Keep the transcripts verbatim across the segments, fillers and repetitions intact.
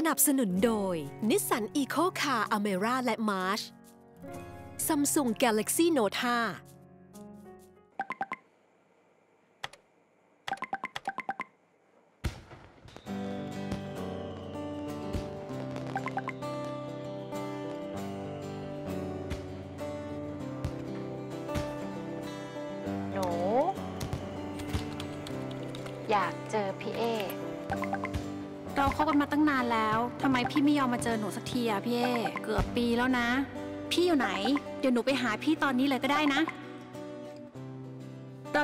สนับสนุนโดย Nissan Eco Car Almera และ March Samsung Galaxy Note ห้า หนูอยากเจอพี่เอเราคบกันมาตั้งนานแล้วทำไมพี่ไม่ยอมมาเจอหนูสักทีอะพี่เอเกือบปีแล้วนะพี่อยู่ไหนเดี๋ยวหนูไป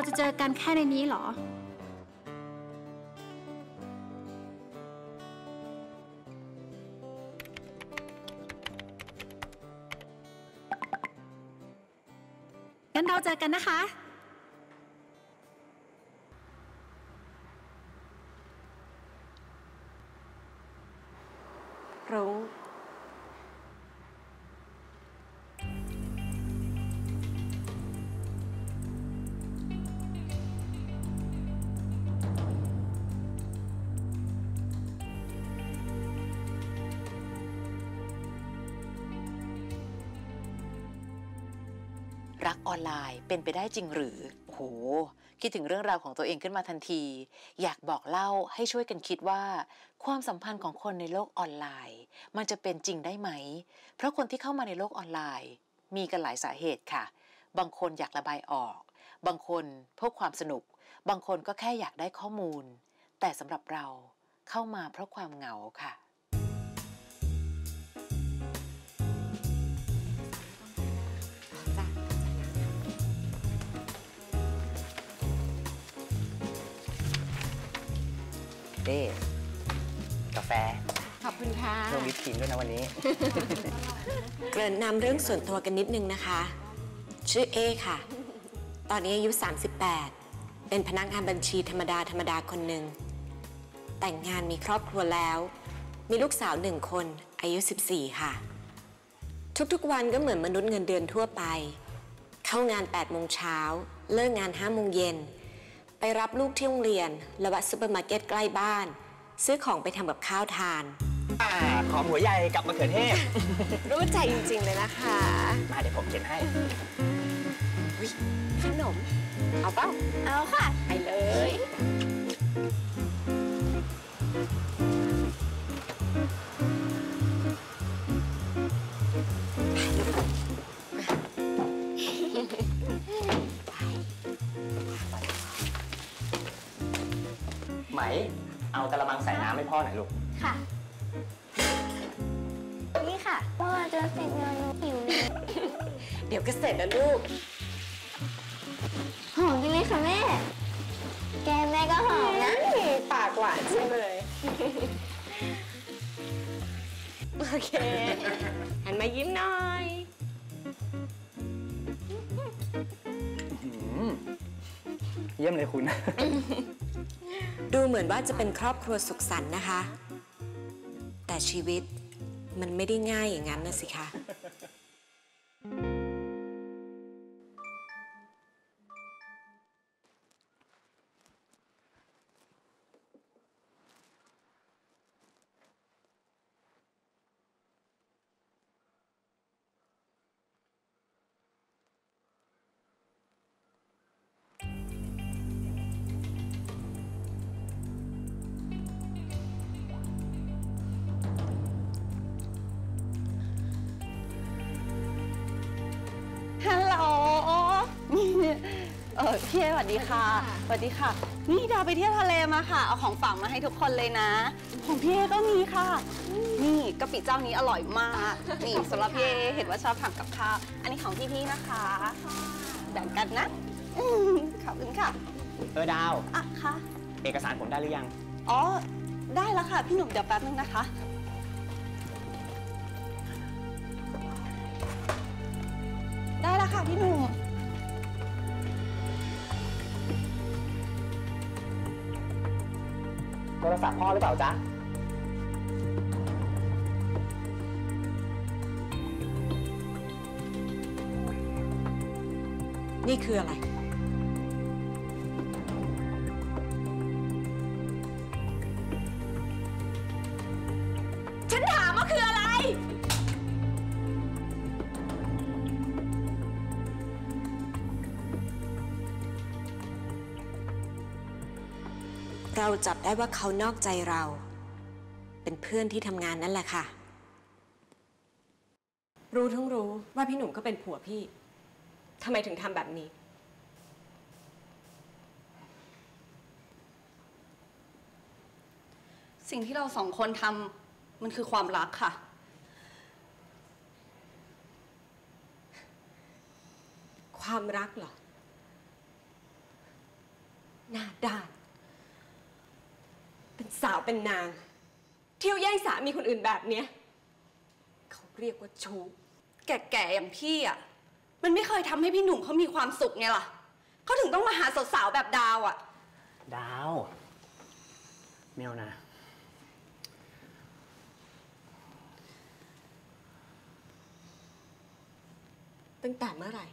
หาพี่ตอนนี้เลยก็ได้นะเราจะเจอกันแค่ในนี้เหรองั้นเราเจอกันนะคะรู้รักออนไลน์เป็นไปได้จริงหรือโหคิดถึงเรื่องราวของตัวเองขึ้นมาทันทีอยากบอกเล่าให้ช่วยกันคิดว่าความสัมพันธ์ของคนในโลกออนไลน์มันจะเป็นจริงได้ไหมเพราะคนที่เข้ามาในโลกออนไลน์มีกันหลายสาเหตุค่ะบางคนอยากระบายออกบางคนเพื่อความสนุกบางคนก็แค่อยากได้ข้อมูลแต่สำหรับเราเข้ามาเพราะความเหงาค่ะเด้กาแฟขอบคุณค่ะเรื่องวิปครีมด้วยนะวันนี้เกริ่นนำเรื่องส่วนตัวกันนิดนึงนะคะชื่อเอค่ะตอนนี้อายุสามสิบแปดเป็นพนักงานบัญชีธรรมดาธรรมดาคนหนึ่งแต่งงานมีครอบครัวแล้วมีลูกสาวหนึ่งคนอายุสิบสี่ค่ะทุกๆวันก็เหมือนมนุษย์เงินเดือนทั่วไปเข้างานแปดโมงเช้าเลิกงานห้าโมงเย็นไปรับลูกที่โรงเรียนและวัดซูเปอร์มาร์เก็ตใกล้บ้านซื้อของไปทำกับข้าวทานขอหัวใหญ่กับมะเขือเทศรู้ใจจริงๆเลยนะคะมาเดี๋ยวผมเขียนให้ขนมเอาเปล่าเอาค่ะไปเลยไหมเอากระมังใส่น้ำให้พ่อหน่อยลูกค่ะนี่ค่ะพ่อจะเสร็จงานหิวเลยเดี๋ยวก็เสร็จแล้วลูกหอมใช่ไหมคะแม่แกแม่ก็หอมนะปากหวานใช่ไหมเลยโอเคหันมายิ้มหน่อยเยี่ยมเลยคุณดูเหมือนว่าจะเป็นครอบครัวสุขสันต์นะคะแต่ชีวิตมันไม่ได้ง่ายอย่างนั้นนะสิคะเออพี่สวัสดีค่ะสวัสดีค่ะนี่ดาวไปเที่ยวทะเลมาค่ะเอาของฝากมาให้ทุกคนเลยนะของพี่ก็มีค่ะนี่กะปิเจ้านี้อร่อยมากนี่สำหรับพี่เห็นว่าชอบทำกับข้าวอันนี้ของพี่ๆนะคะแบ่งกันนะขอบคุณค่ะ เออดาวอ่ะคะเอกสารผมได้หรือยังอ๋อได้แล้วค่ะพี่หนุ่มเดี๋ยวแป๊บนึงนะคะได้แล้วค่ะพี่หนุ่มโทรศัพท์พ่อหรือเปล่าจ๊ะนี่คืออะไรฉันถามว่าคืออะไรเราจับได้ว่าเขานอกใจเราเป็นเพื่อนที่ทำงานนั่นแหละค่ะรู้ทั้งรู้ว่าพี่หนุ่มก็เป็นผัวพี่ทำไมถึงทำแบบนี้สิ่งที่เราสองคนทำมันคือความรักค่ะความรักเหรอหน้าด้านเป็นสาวเป็นนางเที่ยวแย่งสามีคนอื่นแบบเนี้ยเขาเรียกว่าชู้แก่ๆอย่างพี่อ่ะมันไม่เคยทำให้พี่หนุ่มเขามีความสุขไงล่ะเขาถึงต้องมาหาสาวๆแบบดาวอ่ะดาวเมียวนะตั้งแต่เมื่อไหร่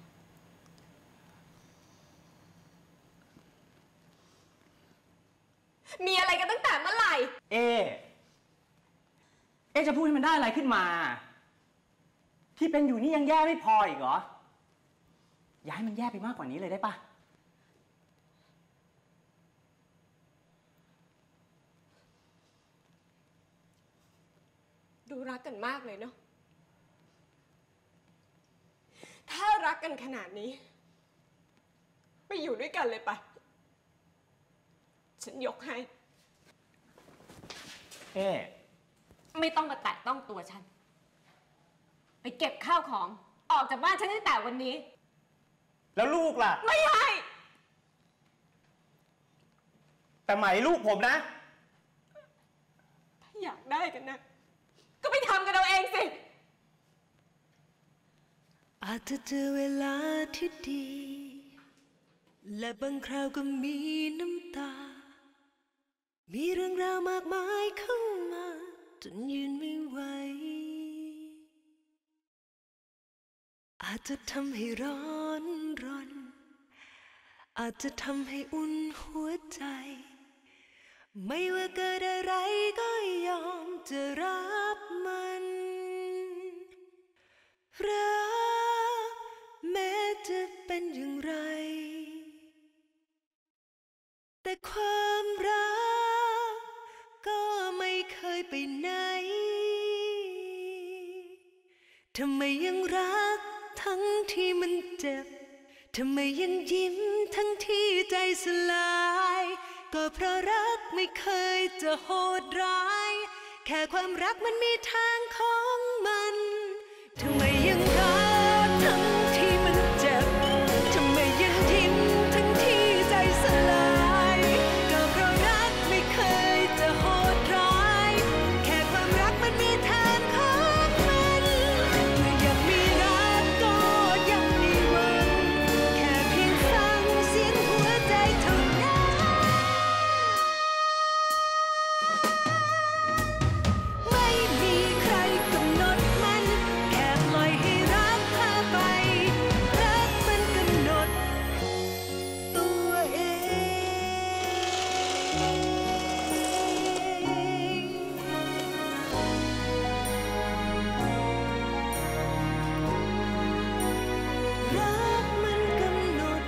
มีอะไรกันตั้งแต่เมื่อไหร่เอ๊เอ๊จะพูดให้มันได้อะไรขึ้นมาที่เป็นอยู่นี่ยังแย่ไม่พออีกเหรออย่าให้มันแย่ไปมากกว่านี้เลยได้ปะดูรักกันมากเลยเนาะถ้ารักกันขนาดนี้ไปอยู่ด้วยกันเลยปะฉันยกให้เอ๊ไม่ต้องมาแตะต้องตัวฉันไปเก็บข้าวของออกจากบ้านฉันตั้งแต่วันนี้แล้วลูกล่ะไม่ให้แต่ไหมลูกผมนะถ้าอยากได้กันนะก็ไปทำกันเอาเองสิอาจจะเจอเวลาที่ดีและบางคราวก็มีน้ำตามีเรื่องราวมากมายเข้ามาจนยืนไม่ไหวอาจจะทำให้ร้อนรนอาจจะทำให้อุ่นหัวใจไม่ว่าเกิดอะไรก็ยอมจะรับมันรักแม้จะเป็นอย่างไรแต่ความรักก็ไม่เคยไปไหนทำไมยังรักทั้งที่มันเจ็บทำไมยังยิ้มทั้งที่ใจสลายก็เพราะรักไม่เคยจะโหดร้ายแค่ความรักมันมีทางของมันทำไมยังรักทั้งที่มันเจ็บทำไมยังยิ้มทั้งที่ใจสลายก็เพราะรักไม่เคยจะโหดร้ายแค่ความรักมันมีทางของมันอยากมีรักก็ยังมีหวังแค่เพียงฟังเสียงหัวใจเท่านั้นไม่มีใครกำหนดมันแค่ปล่อยให้รักพาไปรักมันกำหนดตัวเองรักมันกำหนด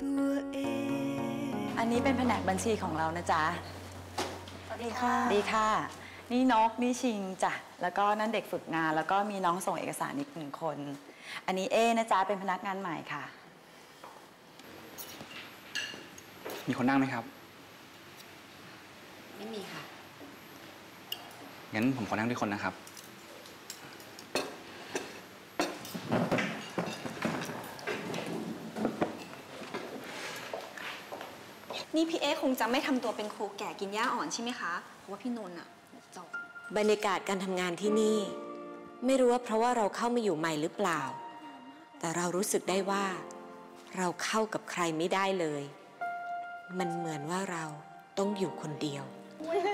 ตัวเองอันนี้เป็นแผนกบัญชีของเรานะจ๊ะสวัสดีค่ะดีค่ะนี่นกนี่ชิงจ้ะแล้วก็นั่นเด็กฝึกงานแล้วก็มีน้องส่งเอกสารอีกหนึ่งคนอันนี้เอนะจ๊ะเป็นพนักงานใหม่ค่ะมีคนนั่งไหมครับไม่มีค่ะงั้นผมขอนั่งด้วยคนนะครับ นี่พี่เอ๊คงจะไม่ทำตัวเป็นครูแก่กินหญ้าอ่อนใช่ไหมคะเพราะว่าพี่นนท์อะจบบรรยากาศการทำงานที่นี่ไม่รู้ว่าเพราะว่าเราเข้ามาอยู่ใหม่หรือเปล่าแต่เรารู้สึกได้ว่าเราเข้ากับใครไม่ได้เลยมันเหมือนว่าเราต้องอยู่คนเดียว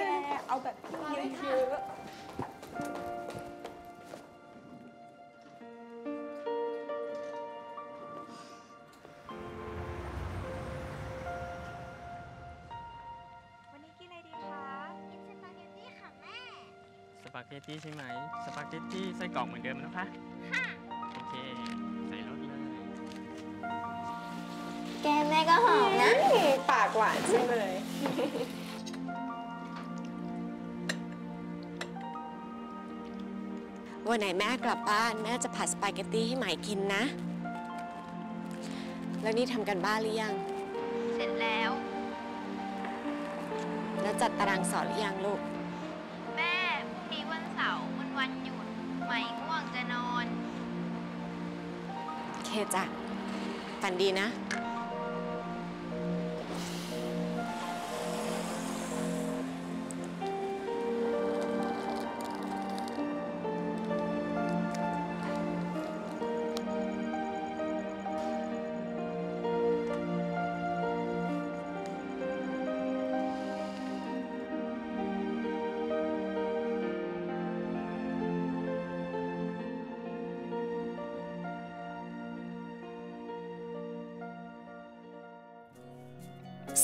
แกเอาแบบเยอะสปาเกตตี้ใช่ไหมสปาเกตตี้ไส้กรอกเหมือนเดิมนะคะค่ะโอเคใส่รสเลยแกแม่ก็หอมนะปากหวานใช่เลยวันไหนแม่กลับบ้านแม่จะผัดสปาเกตตี้ให้ใหม่กินนะแล้วนี่ทำกันบ้านหรือยังเสร็จแล้วแล้วจัดตารางสอนหรือยังลูกวันหยุดใหม่ง่วงจะนอนเคจ้ะฝันดีนะ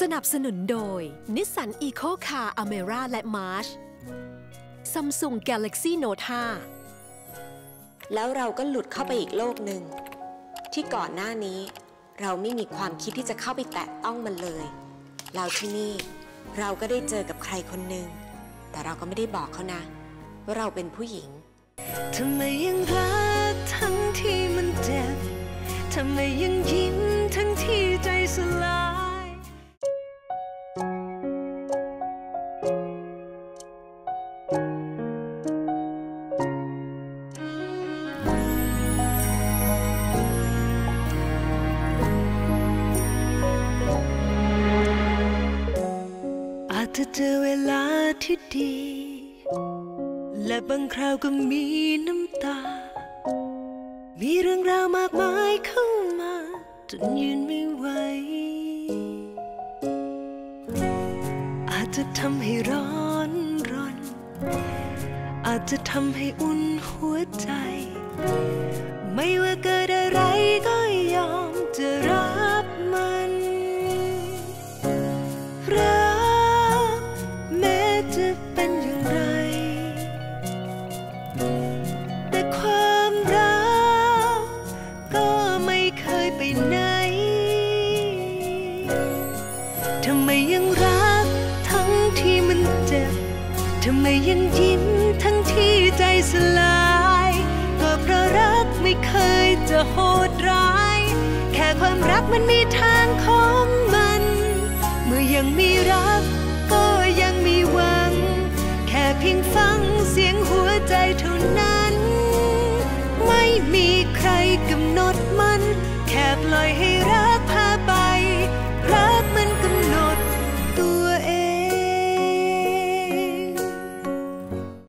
สนับสนุนโดย Nissan Eco Car Almera และ March Samsung Galaxy Note ห้าแล้วเราก็หลุดเข้าไปอีกโลกหนึ่งที่ก่อนหน้านี้เราไม่มีความคิดที่จะเข้าไปแตะต้องมันเลยเราที่นี่เราก็ได้เจอกับใครคนหนึ่งแต่เราก็ไม่ได้บอกเขานะว่าเราเป็นผู้หญิงทำไมยังรักทั้งที่มันเจ็บทำไมยังยิ้มทั้งที่ใจสลายเจอเวลาที่ดีและบางคราวก็มีน้ำตามีเรื่องราวมากมายเข้ามาจนยืนไม่ไหวอาจจะทำให้ร้อนรนอาจจะทำให้อุ่นหัวใจไม่ว่าเกิดอะไรก็ยอมจะรับมันจะเป็นอย่างไรแต่ความรักก็ไม่เคยไปไหนทำไมยังรักทั้งที่มันเจ็บทำไมยังยิ้มทั้งที่ใจสลายก็เพราะรักไม่เคยจะโหดร้ายแค่ความรักมันมีทางของมันเมื่อยังมีรักก็ยังมีหวังแค่เพียงฟังเสียงหัวใจเท่านั้นไม่มีใครกำหนดมันแค่ปล่อยให้